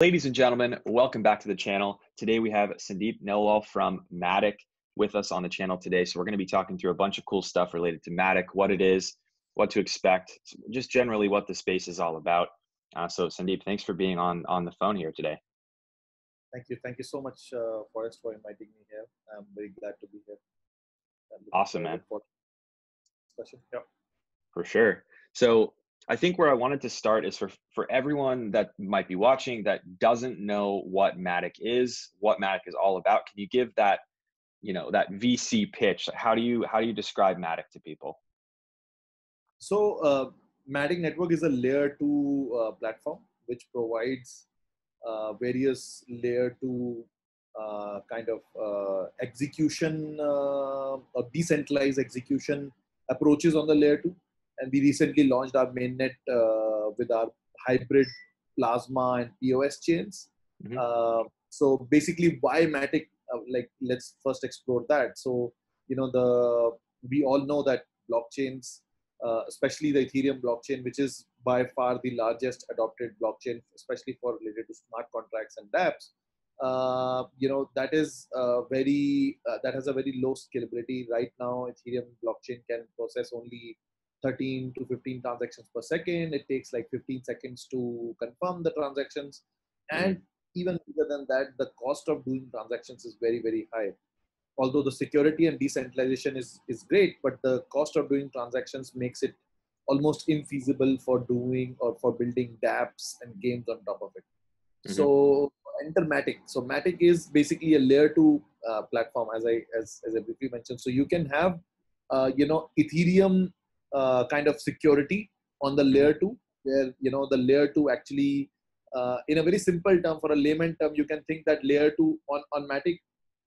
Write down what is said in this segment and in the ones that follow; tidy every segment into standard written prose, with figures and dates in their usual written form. Ladies and gentlemen, welcome back to the channel. Today we have Sandeep Nailwal from Matic with us on the channel today. So we're going to be talking through a bunch of cool stuff related to Matic, what it is, what to expect, just generally what the space is all about. So Sandeep, thanks for being on the phone here today. Thank you so much, Forrest, for inviting me here. I'm very glad to be here. Awesome, man. Yep. For sure. So I think where I wanted to start is for everyone that might be watching that doesn't know what Matic is all about. Can you give that, you know, that VC pitch? How do you describe Matic to people? So Matic Network is a layer 2 platform which provides various layer 2 kind of execution, decentralized execution approaches on the layer 2. And we recently launched our mainnet with our hybrid Plasma and POS chains. Mm-hmm. So basically, why Matic? Like, let's first explore that. So, you know, we all know that blockchains, especially the Ethereum blockchain, which is by far the largest adopted blockchain, especially for related to smart contracts and DApps. You know, that is that has a very low scalability right now. Ethereum blockchain can process only 13 to 15 transactions per second. It takes like 15 seconds to confirm the transactions. And even bigger than that, the cost of doing transactions is very, very high. Although the security and decentralization is great, but the cost of doing transactions makes it almost infeasible for doing or for building dApps and games on top of it. Mm-hmm. So enter Matic. So Matic is basically a layer 2 platform, as I briefly mentioned. So you can have, you know, Ethereum kind of security on the layer 2, where, you know, the layer 2 actually, in a very simple term, for a layman term, you can think that layer 2 on Matic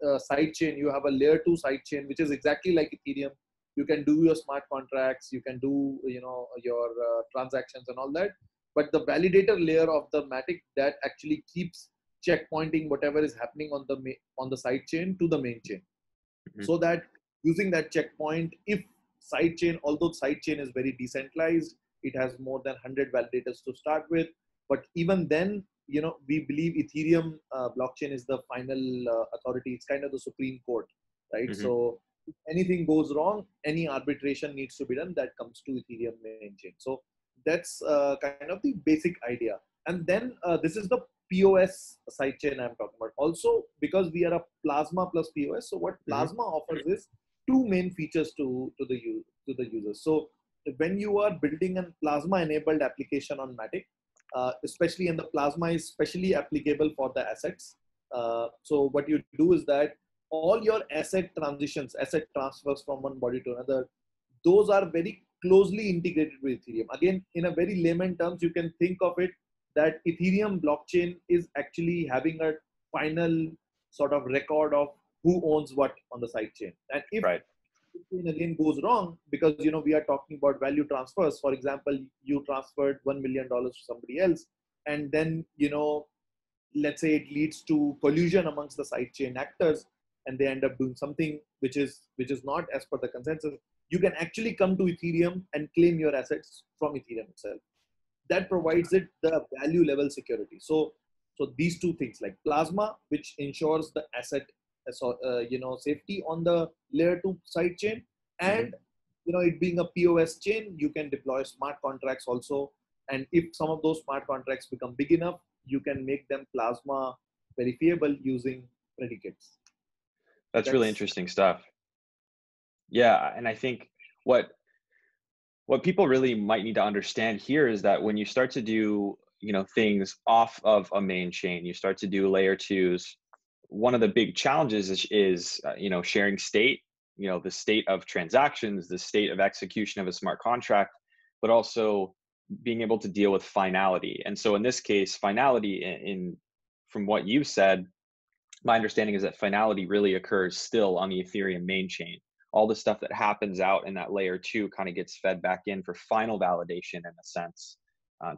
sidechain, you have a layer 2 sidechain, which is exactly like Ethereum. You can do your smart contracts, you can do, you know, your transactions and all that. But the validator layer of the Matic that actually keeps checkpointing whatever is happening on the sidechain to the main chain. Mm-hmm. So that using that checkpoint, if sidechain, although sidechain is very decentralized, it has more than 100 validators to start with. But even then, you know, we believe Ethereum blockchain is the final authority. It's kind of the Supreme Court, right? Mm-hmm. So if anything goes wrong, any arbitration needs to be done that comes to Ethereum main chain. So that's kind of the basic idea. And then this is the POS sidechain I'm talking about. Also, because we are a Plasma plus POS, so what Plasma offers is two main features to the users. So when you are building a Plasma-enabled application on Matic, especially, and the Plasma is specially applicable for the assets. So what you do is that all your asset transitions, asset transfers from one body to another, those are very closely integrated with Ethereum. Again, in a very layman terms, you can think of it that Ethereum blockchain is actually having a final sort of record of who owns what on the sidechain. And if it again goes wrong, because, you know, we are talking about value transfers. For example, you transferred $1 million to somebody else, and then, you know, let's say it leads to collusion amongst the sidechain actors, and they end up doing something which is not as per the consensus. You can actually come to Ethereum and claim your assets from Ethereum itself. That provides it the value level security. So these two things, like Plasma, which ensures the asset, so, you know, safety on the layer 2 side chain, and you know, it being a POS chain, you can deploy smart contracts also. And if some of those smart contracts become big enough, you can make them Plasma verifiable using predicates. That's really interesting stuff. Yeah, and I think what people really might need to understand here is that when you start to do, you know, things off of a main chain, you start to do layer 2s. One of the big challenges is you know, sharing state, you know, the state of transactions, the state of execution of a smart contract, but also being able to deal with finality. And so in this case, finality, from what you said, my understanding is that finality really occurs still on the Ethereum main chain. All the stuff that happens out in that layer 2 kind of gets fed back in for final validation, in a sense,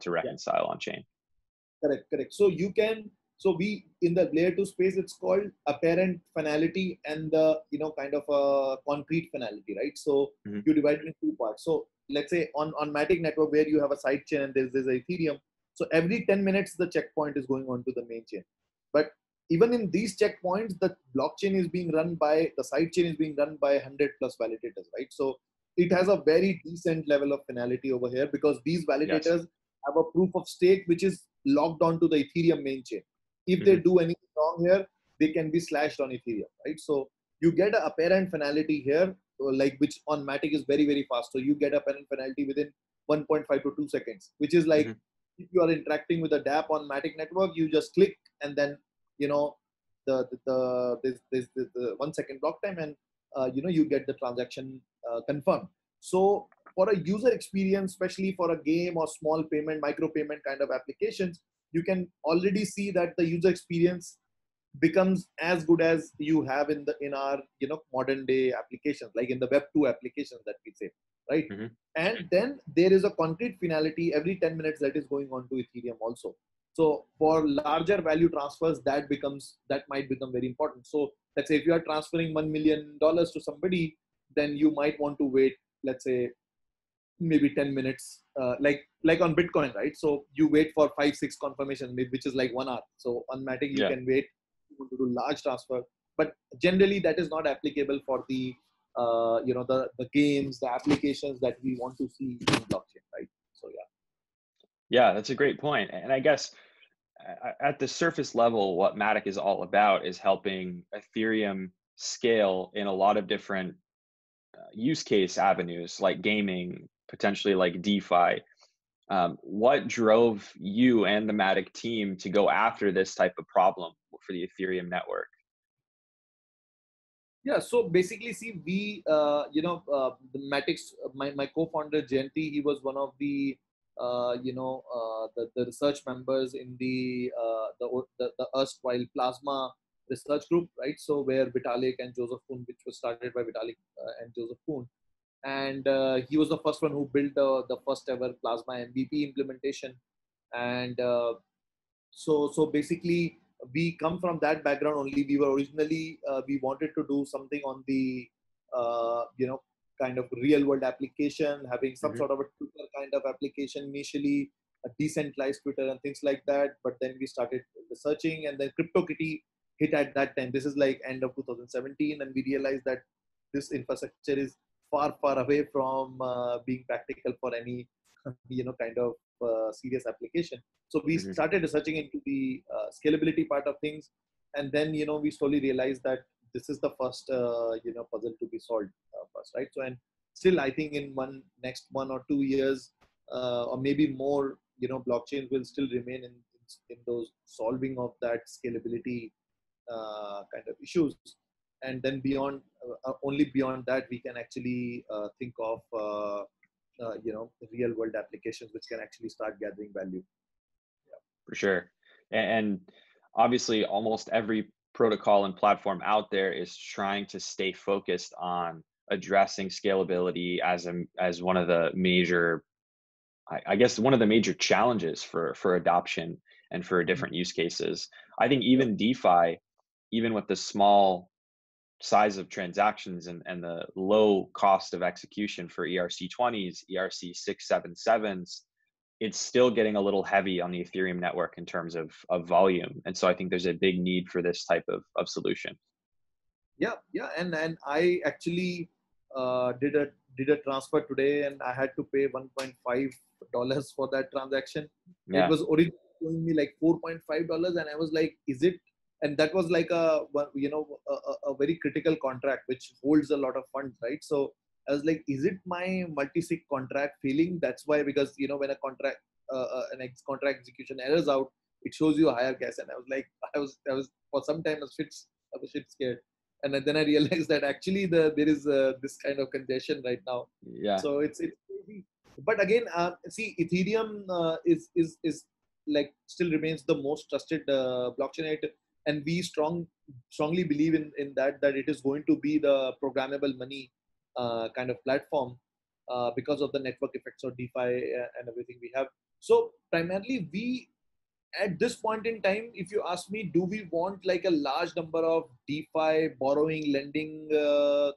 to reconcile on chain. Correct. So we, in the layer 2 space, it's called apparent finality and the, you know, kind of a concrete finality, right? So you divide it in two parts. So let's say on Matic Network, where you have a sidechain and there's Ethereum, So every 10 minutes, the checkpoint is going on to the main chain. But even in these checkpoints, the blockchain is being run by, the side chain is being run by 100 plus validators, right? So it has a very decent level of finality over here because these validators have a proof of stake which is logged onto the Ethereum main chain. If they do anything wrong here, they can be slashed on Ethereum, right? So you get an apparent finality here, like which on Matic is very, very fast. So you get apparent finality within 1.5 to 2 seconds, which is like if you are interacting with a DApp on Matic network, you just click and then, you know, the 1 second block time and, you know, you get the transaction confirmed. So for a user experience, especially for a game or small payment, micro payment kind of applications, you can already see that the user experience becomes as good as you have in the our modern day applications, like in the web 2 applications that we say, right? And then there is a concrete finality every 10 minutes that is going on to Ethereum also. So for larger value transfers, that becomes, that might become very important. So let's say if you are transferring $1 million to somebody, then you might want to wait, let's say maybe 10 minutes, like on Bitcoin, right? So you wait for 5-6 confirmation, which is like 1 hour. So on Matic, you can wait to do large transfer, but generally that is not applicable for the, the games, the applications that we want to see in blockchain, right? So yeah, that's a great point. And I guess at the surface level, what Matic is all about is helping Ethereum scale in a lot of different use case avenues, like gaming, potentially like DeFi. What drove you and the Matic team to go after this type of problem for the Ethereum network? Yeah, so basically, see, we, the Matic's, my co-founder, Jayanti, he was one of the, the research members in the erstwhile Plasma research group, right? So where Vitalik and Joseph Poon, which was started by Vitalik and Joseph Poon. And he was the first one who built the first ever Plasma MVP implementation. And so basically, we come from that background only. We were originally, we wanted to do something on the, kind of real world application, having some sort of a Twitter kind of application initially, a decentralized Twitter and things like that. But then we started researching, and then CryptoKitty hit at that time. This is like end of 2017, and we realized that this infrastructure is far, far away from being practical for any, kind of serious application. So we started researching into the scalability part of things. And then, we slowly realized that this is the first, puzzle to be solved first, right? So, and still, I think in next 1 or 2 years, or maybe more, blockchains will still remain in those solving of that scalability kind of issues. And then beyond, only beyond that, we can actually think of, real world applications which can actually start gathering value. Yeah. For sure. And obviously almost every protocol and platform out there is trying to stay focused on addressing scalability as one of the major, I guess, one of the major challenges for adoption and for different use cases. I think even DeFi, even with the small size of transactions and the low cost of execution for ERC20s, ERC677s, it's still getting a little heavy on the Ethereum network in terms of volume. And so I think there's a big need for this type of solution. Yeah. And I actually did a transfer today, and I had to pay $1.5 for that transaction. Yeah. It was originally showing me like $4.5, and I was like, is it? And that was like a very critical contract which holds a lot of funds, right? So I was like, is it my multi-sig contract failing? That's why, because when a contract an contract execution errors out, it shows you a higher gas. And I was like, I was for some time I was shit scared, and then I realized that actually there is this kind of congestion right now. Yeah. So it's crazy. But again, see, Ethereum is like still remains the most trusted blockchain. And we strongly believe in that it is going to be the programmable money kind of platform because of the network effects of DeFi and everything we have. So primarily we, at this point in time, if you ask me, do we want like a large number of DeFi borrowing, lending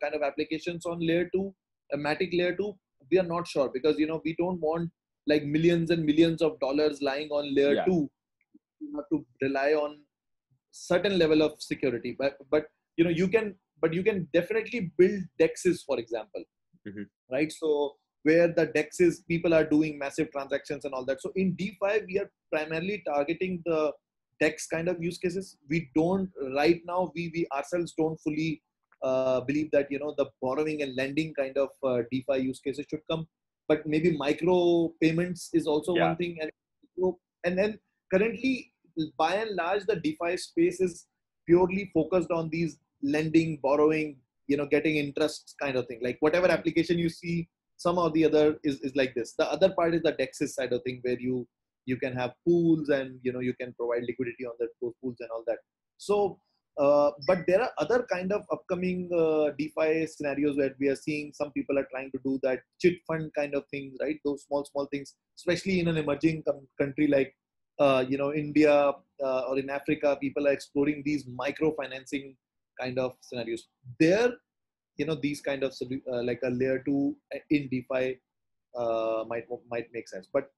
kind of applications on layer 2, Matic layer 2? We are not sure because, we don't want like millions and millions of dollars lying on layer two. You have to rely on certain level of security, but you know, you can definitely build DEXs, for example, right? So where the DEXs, people are doing massive transactions and all that. So in DeFi, we are primarily targeting the DEX kind of use cases. We don't right now, we ourselves don't fully believe that, you know, the borrowing and lending kind of DeFi use cases should come, but maybe micro payments is also one thing. And then currently, by and large, the DeFi space is purely focused on these lending, borrowing, you know, getting interest kind of thing. Like whatever application you see, some or the other is like this. The other part is the DEXs side of thing, where you can have pools and, you know, you can provide liquidity on the pools and all that. So, but there are other kind of upcoming DeFi scenarios where we are seeing some people are trying to do that chit fund kind of things, right? Those small things, especially in an emerging country like, you know, India or in Africa, people are exploring these micro-financing kind of scenarios. There, you know, these kind of like a layer two in DeFi might make sense. But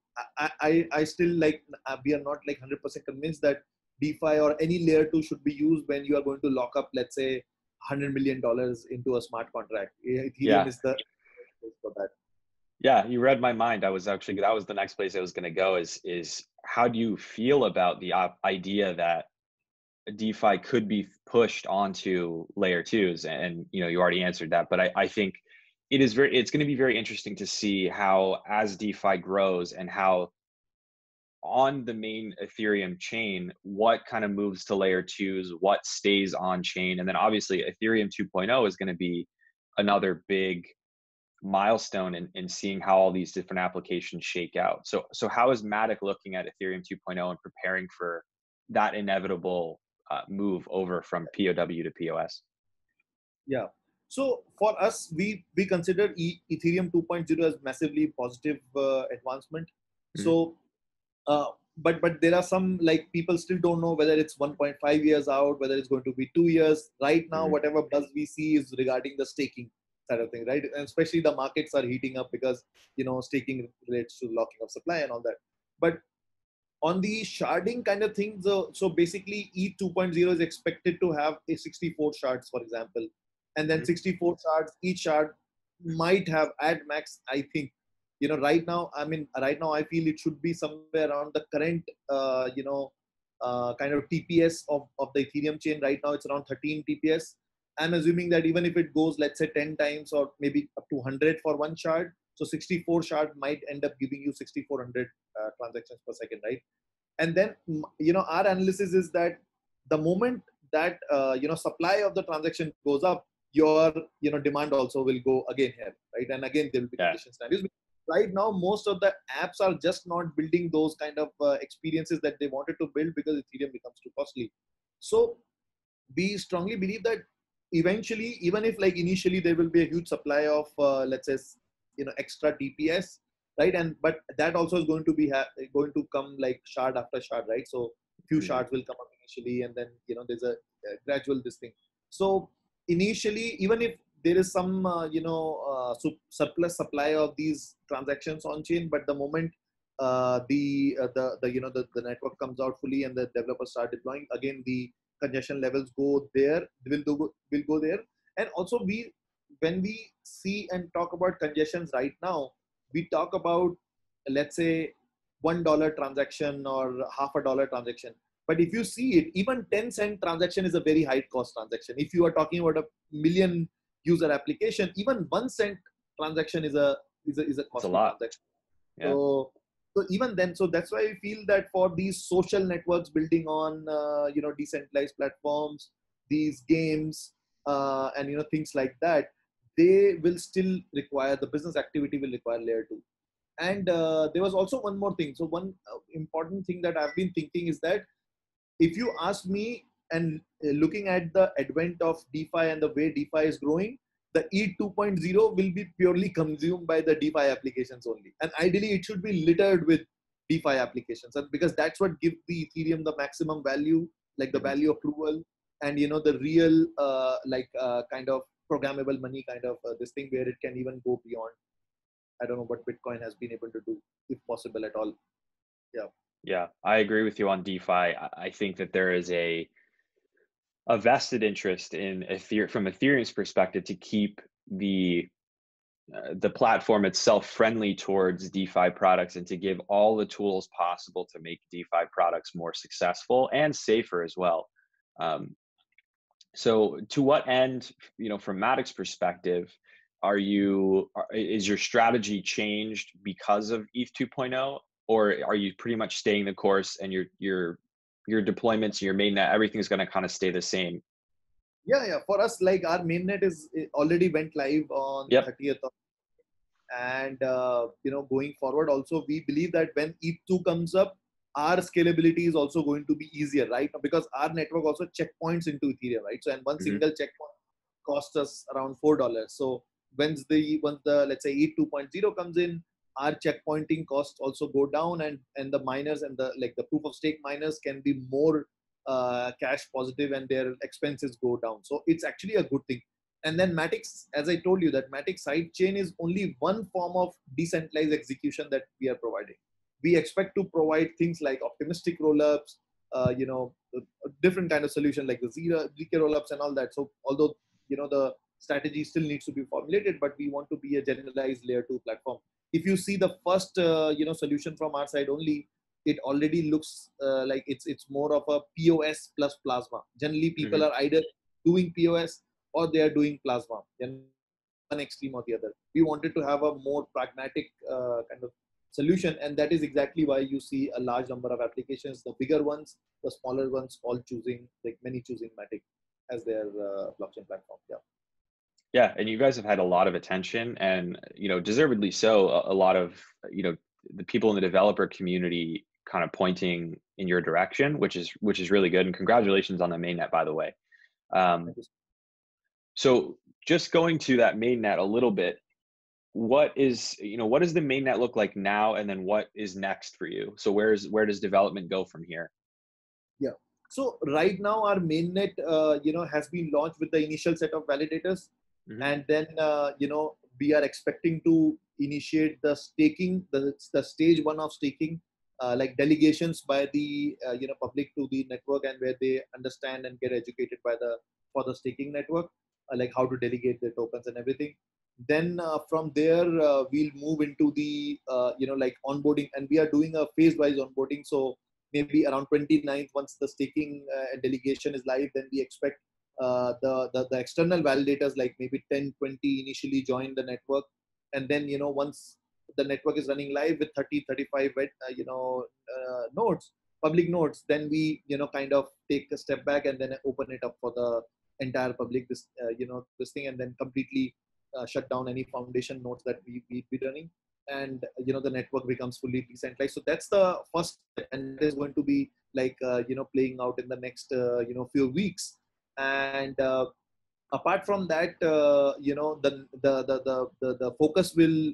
I still like, we are not like 100% convinced that DeFi or any layer two should be used when you are going to lock up, let's say, $100 million into a smart contract. Ethereum is the for that. Yeah, you read my mind. I was actually, that was the next place I was going to go, is how do you feel about the idea that DeFi could be pushed onto layer twos? And you know, you already answered that, but I think it is it's going to be very interesting to see how, as DeFi grows and how on the main Ethereum chain, what kind of moves to layer twos, what stays on chain. And then obviously Ethereum 2.0 is going to be another big milestone in seeing how all these different applications shake out. So how is Matic looking at Ethereum 2.0 and preparing for that inevitable move over from POW to POS? Yeah. So for us, we consider Ethereum 2.0 as massively positive advancement. So, but there are some, like, people still don't know whether it's 1.5 years out, whether it's going to be 2 years. Right now, whatever buzz we see is regarding the staking side of thing, right? And especially the markets are heating up because, you know, staking relates to locking of supply and all that. But on the sharding kind of things, so basically ETH 2.0 is expected to have a 64 shards, for example, and then 64 shards, each shard might have at max, I think, you know, right now, I mean, right now I feel it should be somewhere around the current, you know, kind of TPS of the Ethereum chain. Right now it's around 13 TPS. I'm assuming that even if it goes, let's say 10 times or maybe up to 100 for one shard, so 64 shard might end up giving you 6,400 transactions per second, right? And then, you know, our analysis is that the moment that, you know, supply of the transaction goes up, your, you know, demand also will go again here, right? And again, there will be conditions. Right now, most of the apps are just not building those kind of experiences that they wanted to build because Ethereum becomes too costly. So we strongly believe that eventually, even if like initially there will be a huge supply of let's say, you know, extra TPS, right? And but that also is going to be come like shard after shard, right? So few shards will come up initially, and then, you know, there's a gradual this thing. So initially, even if there is some you know, surplus supply of these transactions on chain, but the moment the you know, the network comes out fully and the developers start deploying, again the congestion levels will go there. And also when we see and talk about congestions right now, we talk about, let's say, $1 transaction or half a dollar transaction. But if you see it, even 10 cent transaction is a very high cost transaction. If you are talking about a million user application, even 1 cent transaction is a cost transaction. Yeah. So even then, so that's why we feel that for these social networks building on, you know, decentralized platforms, these games, and, you know, things like that, they will still require, the business activity will require layer two. And there was also one more thing. So one important thing that I've been thinking is that if you ask me, and looking at the advent of DeFi and the way DeFi is growing, the ETH 2.0 will be purely consumed by the DeFi applications only. And ideally, it should be littered with DeFi applications, and because that's what gives the Ethereum the maximum value, like the value accrual, and, you know, the real kind of programmable money kind of this thing, where it can even go beyond, I don't know, what Bitcoin has been able to do. if possible at all. Yeah. Yeah, I agree with you on DeFi. I think that there is a vested interest in Ethereum, from Ethereum's perspective, to keep the platform itself friendly towards DeFi products and to give all the tools possible to make DeFi products more successful and safer as well. So to what end, you know, from Matic's perspective, is your strategy changed because of ETH 2.0, or are you pretty much staying the course and your deployments, your mainnet, everything's going to kind of stay the same? Yeah. For us, like, our mainnet already went live on 30th. And, going forward also, we believe that when ETH2 comes up, our scalability is also going to be easier, right? Because our network also checkpoints into Ethereum, right? So, and one single checkpoint costs us around $4. So once the, let's say, ETH 2.0 comes in, our checkpointing costs also go down, and the miners and the proof of stake miners can be more cash positive and their expenses go down. So it's actually a good thing. And then Matic's, as I told you, that Matic sidechain is only one form of decentralized execution that we are providing. We expect to provide things like optimistic rollups, different kind of solution like the zk rollups and all that. So although, the strategy still needs to be formulated, but we want to be a generalized layer 2 platform. If you see the first, solution from our side only, it already looks like it's more of a POS plus Plasma. Generally, people are either doing POS or they are doing Plasma, and one extreme or the other. We wanted to have a more pragmatic kind of solution, and that is exactly why you see a large number of applications, the bigger ones, the smaller ones, many choosing Matic as their blockchain platform. Yeah, and you guys have had a lot of attention, and deservedly so. A lot of the people in the developer community kind of pointing in your direction, which is really good. And congratulations on the mainnet, by the way. So just going to that mainnet a little bit, what does the mainnet look like now, and then what is next for you? So where does development go from here? Yeah. So right now our mainnet, has been launched with the initial set of validators. And then, we are expecting to initiate the staking, the stage 1 of staking, like delegations by the, public to the network, and where they understand and get educated for the staking network, like how to delegate their tokens and everything. Then from there, we'll move into the, onboarding, and we are doing a phase-wise onboarding. So maybe around 29th, once the staking delegation is live, then we expect the external validators, like maybe 10, 20 initially, join the network. And then, once the network is running live with 30, 35, nodes, public nodes, then we, kind of take a step back and then open it up for the entire public, this thing, and then completely shut down any foundation nodes that we'd be running. And, the network becomes fully decentralized. So that's the first step, and it's going to be like, playing out in the next, few weeks. And apart from that, the focus will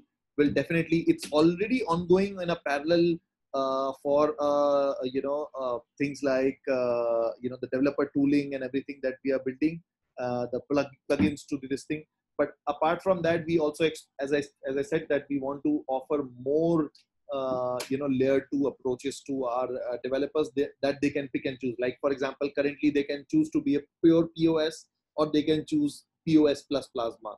definitely, it's already ongoing in a parallel for things like the developer tooling and everything that we are building, the plugins to this thing. But apart from that, we also, as I said, that we want to offer more layer 2 approaches to our developers that they can pick and choose. Like, for example, currently they can choose to be a pure POS, or they can choose POS plus Plasma.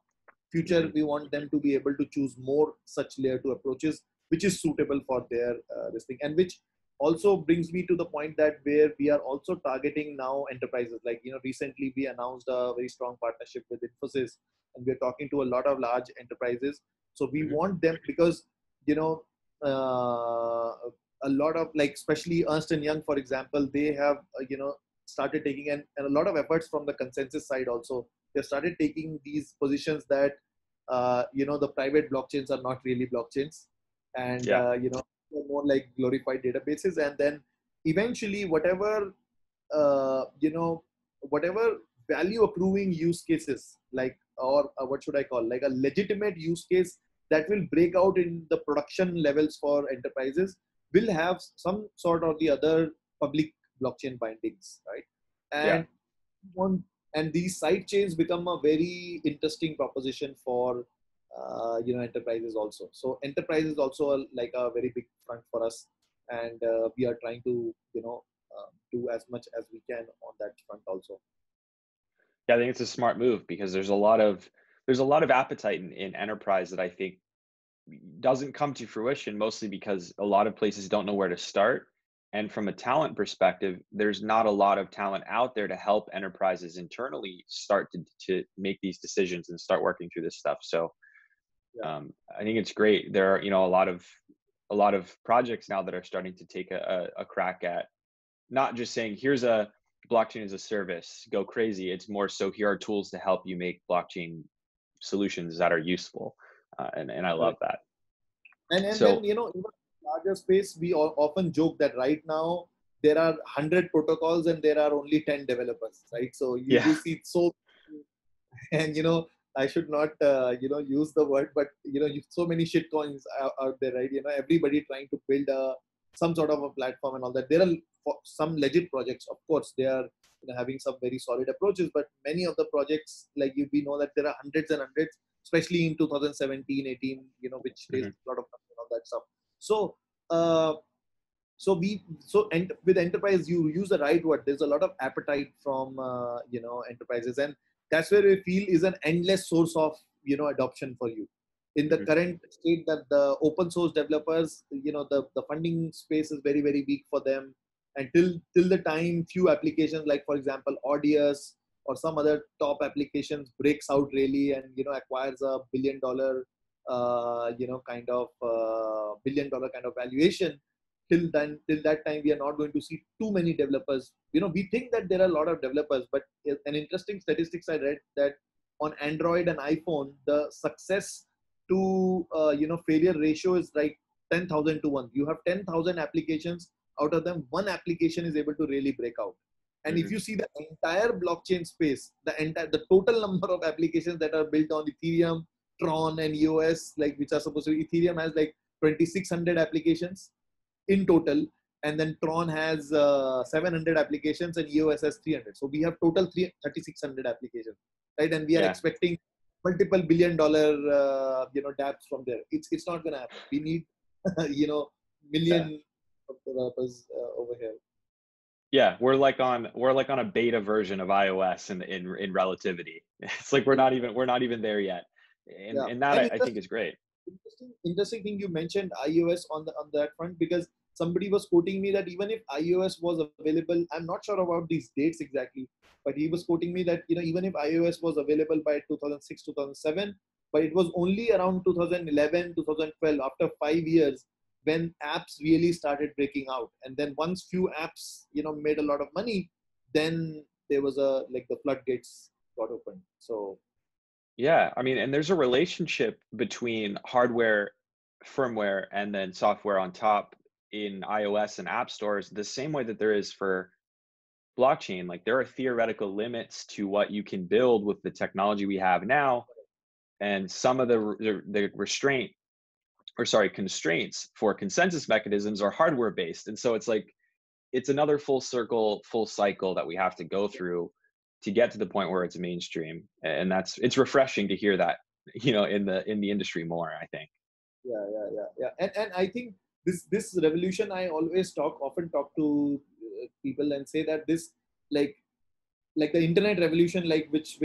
Future, we want them to be able to choose more such layer 2 approaches, which is suitable for their this thing. And which also brings me to the point that where we are also targeting now enterprises. Like, recently we announced a very strong partnership with Infosys, and we're talking to a lot of large enterprises. So we want them, because, a lot of, like, especially Ernst & Young, for example, they have, started taking, and a lot of efforts from the consensus side also. They started taking these positions that, the private blockchains are not really blockchains, and, more like glorified databases. And then eventually whatever, whatever value accruing use cases, like, or what should I call, like a legitimate use case that will break out in the production levels for enterprises will have some sort or the other public blockchain bindings, right? And these sidechains become a very interesting proposition for enterprises also. So enterprise is also a, like a very big front for us, and we are trying to do as much as we can on that front also. Yeah, I think it's a smart move because there's a lot of appetite in enterprise that I think doesn't come to fruition, mostly because a lot of places don't know where to start. And from a talent perspective, there's not a lot of talent out there to help enterprises internally start to make these decisions and start working through this stuff. So yeah. I think it's great. There are, a lot of projects now that are starting to take a crack at not just saying, here's a blockchain as a service, go crazy. It's more so here are tools to help you make blockchain solutions that are useful. And I love that. And so, then, in the larger space, we often joke that right now there are 100 protocols and there are only 10 developers, right? So you see so, and I should not, use the word, but so many shitcoins out there, right? Everybody trying to build some sort of a platform and all that. There are some legit projects, of course, they are having some very solid approaches, but many of the projects, like we know that there are hundreds and hundreds, especially in 2017, 18, which raised a lot of all that stuff. So, and with enterprise, you use the right word. There's a lot of appetite from, enterprises, and that's where we feel is an endless source of, adoption for you. In the current state that the open source developers, the funding space is very, very weak for them. And till the time few applications, like for example, Audius, or some other top applications breaks out really and acquires a $1 billion $1 billion kind of valuation, till that time we are not going to see too many developers. We think that there are a lot of developers, but an interesting statistics I read that on Android and iPhone the success to failure ratio is like 10,000 to 1. You have 10,000 applications, out of them one application is able to really break out. And if you see the entire blockchain space, the total number of applications that are built on Ethereum, Tron, and EOS, like which are supposed to be, Ethereum has like 2,600 applications in total, and then Tron has 700 applications, and EOS has 300. So we have total 3,600 applications, right? And we are expecting multiple $1 billion, DApps from there. It's not going to happen. We need, million of developers over here. Yeah, we're like on a beta version of iOS in relativity. It's like we're not even there yet, and that I think is great. Interesting thing you mentioned iOS on that front, because somebody was quoting me that even if iOS was available, I'm not sure about these dates exactly, but he was quoting me that even if iOS was available by 2006, 2007, but it was only around 2011, 2012, after 5 years, when apps really started breaking out. And then once few apps, made a lot of money, then there was the floodgates got opened. So. Yeah. I mean, and there's a relationship between hardware, firmware, and then software on top in iOS and app stores, the same way that there is for blockchain. Like there are theoretical limits to what you can build with the technology we have now. And some of the constraints for consensus mechanisms are hardware based. And so it's like, it's another full cycle that we have to go through to get to the point where it's mainstream. And it's refreshing to hear that, in the industry more, I think. Yeah. And I think this revolution, I always often talk to people and say that this, like the internet revolution, like which,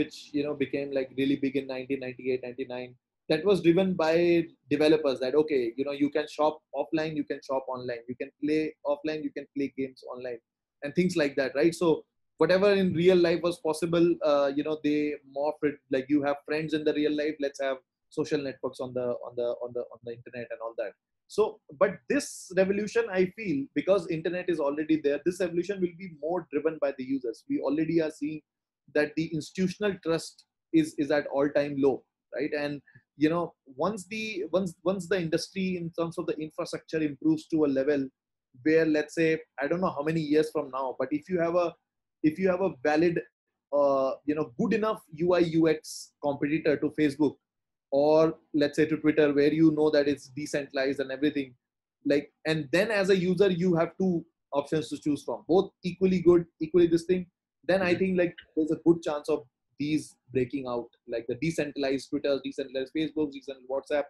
became like really big in 1998, 99, that was driven by developers that, okay, you can shop offline, you can shop online, you can play offline, you can play games online and things like that, right? So whatever in real life was possible, they morphed it, like you have friends in the real life, let's have social networks on the internet and all that. So, but this revolution, I feel, because internet is already there, this revolution will be more driven by the users. We already are seeing that the institutional trust is at all-time low, right? And once the industry in terms of the infrastructure improves to a level where, let's say, I don't know how many years from now, but if you have a valid good enough UI UX competitor to Facebook, or let's say to Twitter, where that it's decentralized and everything, like, and then as a user you have two options to choose from, both equally good, equally this thing, then I think like there's a good chance of these breaking out, like the decentralized Twitter, decentralized Facebook, decentralized WhatsApp,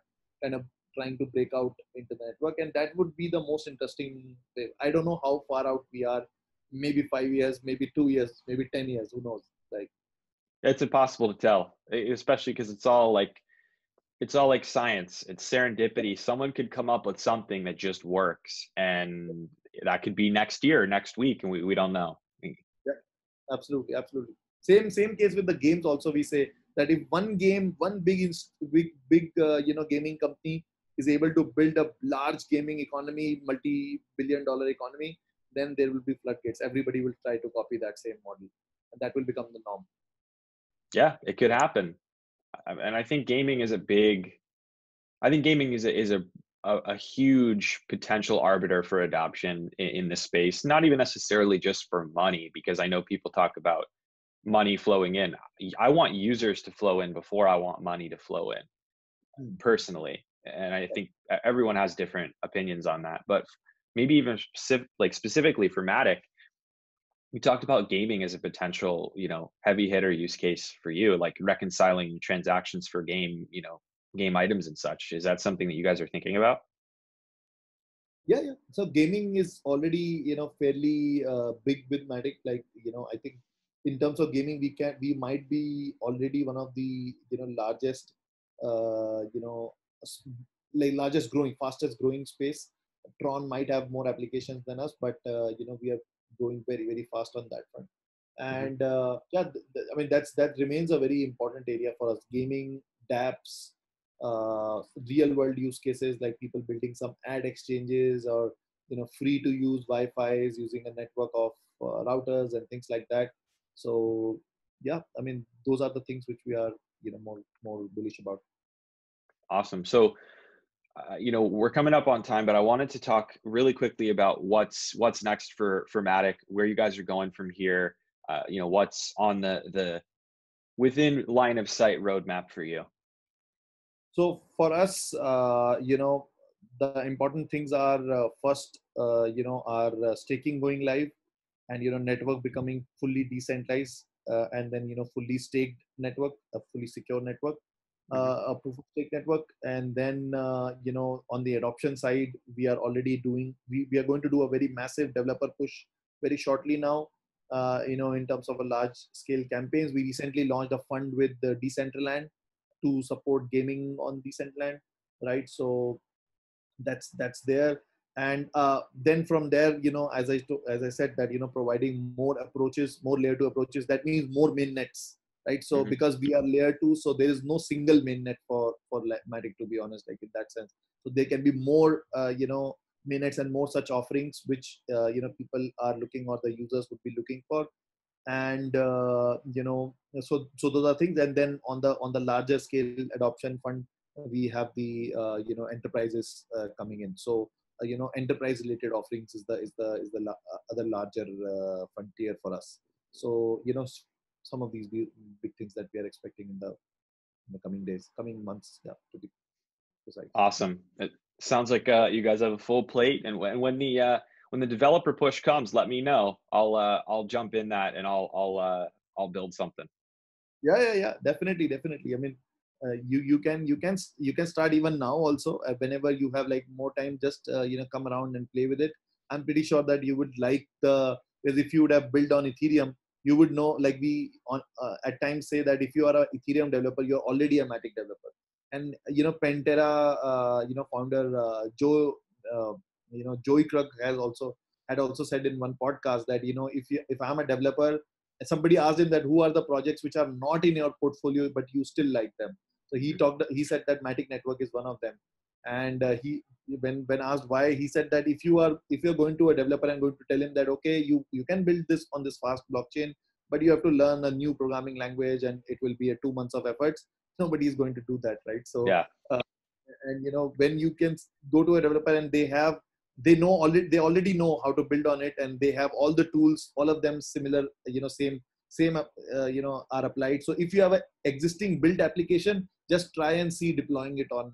kind of trying to break out into the network. And that would be the most interesting thing. I don't know how far out we are, maybe 5 years, maybe 2 years, maybe 10 years, who knows? Like, it's impossible to tell, especially because it's all like science. It's serendipity. Someone could come up with something that just works, and that could be next year, next week, and we don't know. Yeah, absolutely, absolutely. Same case with the games. Also, we say that if one game, one big you know, gaming company is able to build a large gaming economy, multi-billion-dollar economy, then there will be floodgates. Everybody will try to copy that same model, and that will become the norm. Yeah, it could happen. And I think gaming is a big, I think gaming is a huge potential arbiter for adoption in this space. Not even necessarily just for money, because I know people talk about money flowing in. I want users to flow in before I want money to flow in, personally. And I think everyone has different opinions on that. But maybe even specifically for Matic, we talked about gaming as a potential, you know, heavy hitter use case for you, like reconciling transactions for game, you know, game items and such. Is that something that you guys are thinking about? Yeah, yeah. So gaming is already, you know, fairly big with Matic. Like, you know, I think in terms of gaming, we might be already one of the, you know, largest, you know, like largest growing, fastest growing space. Tron might have more applications than us, but you know, we are going very, very fast on that front. And yeah, I mean, that remains a very important area for us. Gaming, DApps, real world use cases, like people building some ad exchanges, or, you know, free to use Wi-Fi's using a network of routers and things like that. So yeah, I mean, those are the things which we are, you know, more bullish about. Awesome. So you know, we're coming up on time, but I wanted to talk really quickly about what's next for Matic, where you guys are going from here. You know, what's on the within line of sight roadmap for you? So for us, you know, the important things are first, you know, our staking going live, and, you know, network becoming fully decentralized, and then, you know, fully staked network, a fully secure network. A proof of stake network. And then you know, on the adoption side, we are already doing, we are going to do a very massive developer push very shortly now, you know, in terms of a large scale campaigns. We recently launched a fund with the Decentraland to support gaming on Decentraland, right? So that's there. And then from there, you know, as I said, that, you know, providing more approaches, more layer 2 approaches, that means more mainnets. Right. So because we are layer 2, so there is no single mainnet for Matic, to be honest, like in that sense. So there can be more, you know, mainnets and more such offerings, which, you know, people are looking, or the users would be looking for. And, you know, so those are things. And then on the larger scale adoption fund, we have the, you know, enterprises coming in. So, you know, enterprise related offerings is the other larger frontier for us. So, you know, some of these big things that we are expecting in the coming days, coming months, yeah, to be precise. Awesome. It sounds like you guys have a full plate. And when the developer push comes, let me know. I'll jump in that, and I'll build something. Yeah. Definitely. I mean, you can start even now also. Whenever you have like more time, just you know, come around and play with it. I'm pretty sure that you would like because if you would have built on Ethereum, you would know, like at times say that if you are an Ethereum developer, you're already a Matic developer. And, you know, Pantera, you know, founder, you know, Joey Krug had also said in one podcast that, you know, if I'm a developer, somebody asked him that who are the projects which are not in your portfolio, but you still like them. So he said that Matic Network is one of them. And when asked why, he said that if you're going to a developer and going to tell him that, okay, you can build this on this fast blockchain, but you have to learn a new programming language, and it will be a 2 months of efforts, nobody is going to do that, right? So yeah. And you know, when you can go to a developer and they already know how to build on it, and they have all the tools, all of them similar, you know, same you know, are applied. So if you have an existing built application, just try and see deploying it on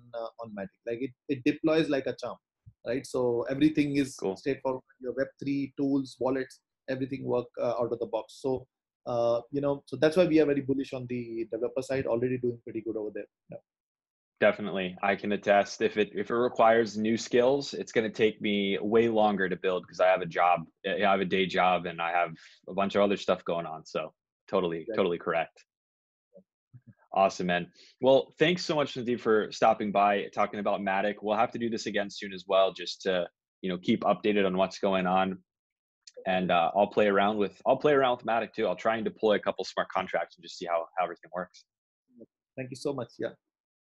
Matic. Like it deploys like a charm, right? So everything is cool. Straightforward. Your Web3 tools, wallets, everything work out of the box. So So that's why we are very bullish on the developer side, already doing pretty good over there. Yeah. Definitely. I can attest if it requires new skills, it's going to take me way longer to build because I have a job, I have a day job, and I have a bunch of other stuff going on. So totally correct. Awesome, man. Well, thanks so much, Sandeep, for stopping by, talking about Matic. We'll have to do this again soon as well, just to, keep updated on what's going on. And I'll play around with Matic too. I'll try and deploy a couple smart contracts and just see how everything works. Thank you so much. Yeah.